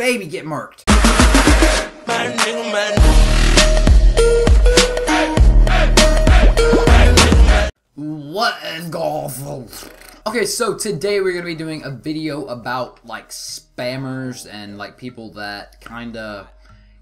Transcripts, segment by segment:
baby get murked. What is golf? Okay, so today we're gonna be doing a video about like spammers and like people that kinda,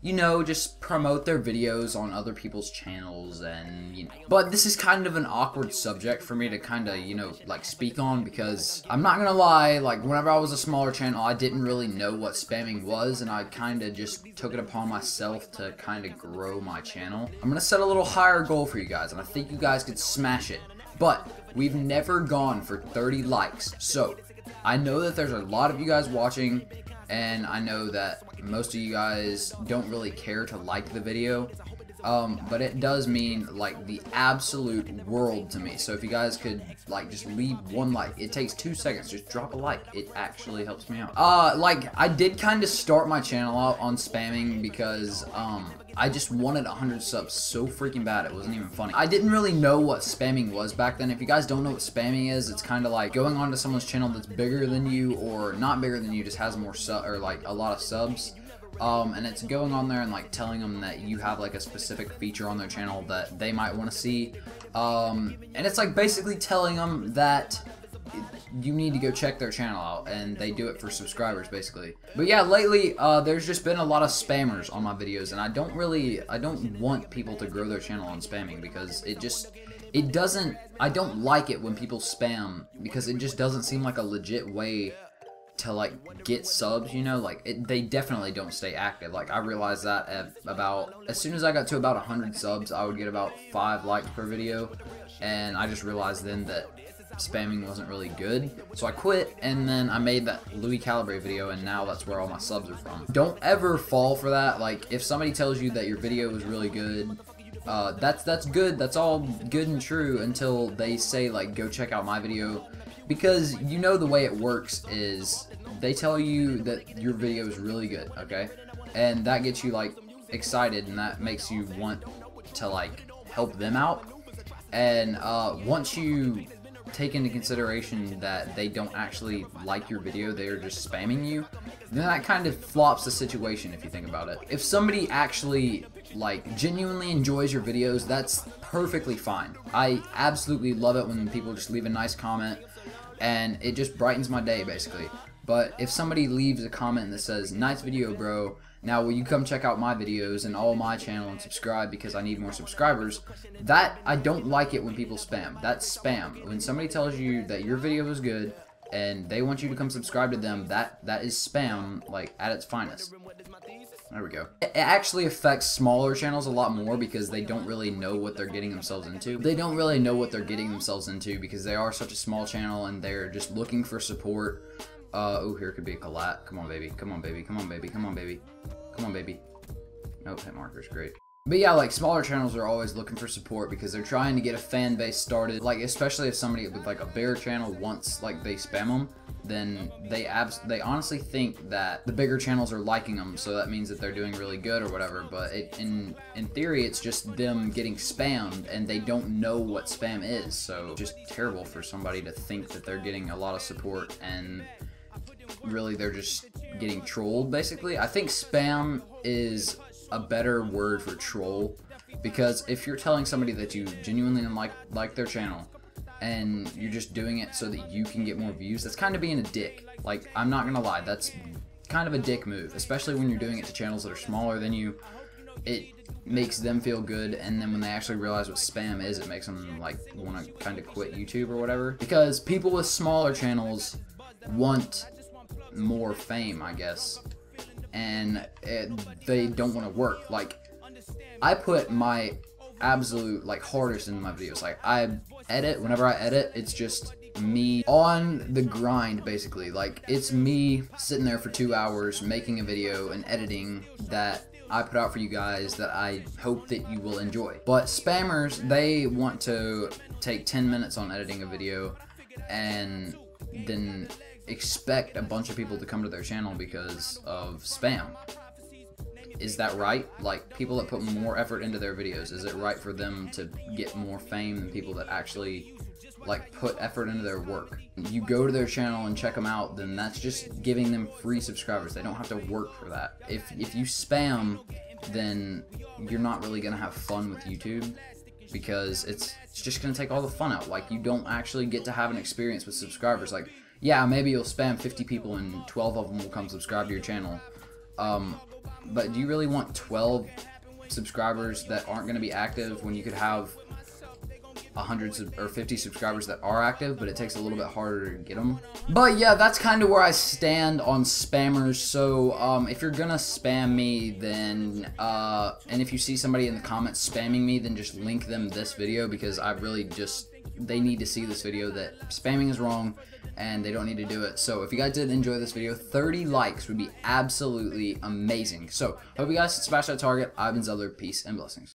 you know, just promote their videos on other people's channels and, you know. But this is kind of an awkward subject for me to kinda, you know, like speak on, because I'm not gonna lie, like whenever I was a smaller channel, I didn't really know what spamming was, and I kinda just took it upon myself to kinda grow my channel. I'm gonna set a little higher goal for you guys, and I think you guys could smash it. But we've never gone for 30 likes, so I know that there's a lot of you guys watching, and I know that most of you guys don't really care to like the video, but it does mean like the absolute world to me. So if you guys could like just leave one like, it takes 2 seconds, just drop a like, it actually helps me out. Like I did kind of start my channel out on spamming because I just wanted 100 subs so freaking bad, it wasn't even funny. I didn't really know what spamming was back then. If you guys don't know what spamming is, it's kind of like going onto someone's channel that's bigger than you, or not bigger than you, just has more sub, or like a lot of subs. And it's going on there and like telling them that you have like a specific feature on their channel that they might want to see. And it's like basically telling them that you need to go check their channel out, and they do it for subscribers basically. But yeah, lately there's just been a lot of spammers on my videos, and I don't want people to grow their channel on spamming, because I don't like it when people spam, because it just doesn't seem like a legit way to like get subs, you know, like they definitely don't stay active. Like I realized that at about, as soon as I got to about 100 subs, I would get about 5 likes per video, and I just realized then that spamming wasn't really good, so I quit, and then I made that Louis Calibre video, and now that's where all my subs are from. Don't ever fall for that. Like if somebody tells you that your video was really good, that's good, that's all good and true until they say like go check out my video, because you know the way it works is they tell you that your video is really good, okay, and that gets you like excited, and that makes you want to like help them out, and once you take into consideration that they don't actually like your video, they are just spamming you, then that kind of flops the situation if you think about it. If somebody actually like genuinely enjoys your videos, that's perfectly fine. I absolutely love it when people just leave a nice comment, and it just brightens my day basically. But if somebody leaves a comment that says, "Nice video, bro. Now will you come check out my videos and all my channel and subscribe because I need more subscribers," that, I don't like it when people spam. That's spam. When somebody tells you that your video is good and they want you to come subscribe to them, that is spam, like at its finest. There we go. It actually affects smaller channels a lot more, because they don't really know what they're getting themselves into. They don't really know what they're getting themselves into, because they are such a small channel and they're just looking for support. Oh, here could be a collat. Come on, baby. Come on, baby. Come on, baby. Come on, baby. Come on, baby. Nope, hit marker's great. But yeah, like smaller channels are always looking for support because they're trying to get a fan base started. Like especially if somebody with like a bigger channel, once like they spam them, then they honestly think that the bigger channels are liking them, so that means that they're doing really good or whatever. But in theory, it's just them getting spammed, and they don't know what spam is. So just terrible for somebody to think that they're getting a lot of support, and really they're just getting trolled basically. I think spam is a better word for troll, because if you're telling somebody that you genuinely like their channel, and you're just doing it so that you can get more views, that's kind of being a dick. Like I'm not gonna lie, that's kind of a dick move, especially when you're doing it to channels that are smaller than you. It makes them feel good, and then when they actually realize what spam is, it makes them like want to kind of quit YouTube or whatever, because people with smaller channels want more fame, I guess, and they don't want to work. Like I put my absolute like hardest in my videos. Like I edit, whenever I edit, it's just me on the grind basically. Like it's me sitting there for 2 hours making a video and editing that I put out for you guys that I hope that you will enjoy. But spammers, they want to take 10 minutes on editing a video and then expect a bunch of people to come to their channel because of spam. Is that right? Like people that put more effort into their videos, is it right for them to get more fame than people that actually like put effort into their work. You go to their channel and check them out, then that's just giving them free subscribers. They don't have to work for that. If you spam, then you're not really gonna have fun with YouTube, because it's just gonna take all the fun out. Like, you don't actually get to have an experience with subscribers. Like, yeah, maybe you'll spam 50 people and 12 of them will come subscribe to your channel, but do you really want 12 subscribers that aren't gonna be active when you could have 100 or 50 subscribers that are active, but it takes a little bit harder to get them? But yeah, that's kind of where I stand on spammers. So if you're gonna spam me, then and if you see somebody in the comments spamming me, then just link them this video, because I really just, they need to see this video that spamming is wrong and they don't need to do it. So if you guys did enjoy this video, 30 likes would be absolutely amazing. So hope you guys smash that target. I've been Zedler. Peace and blessings.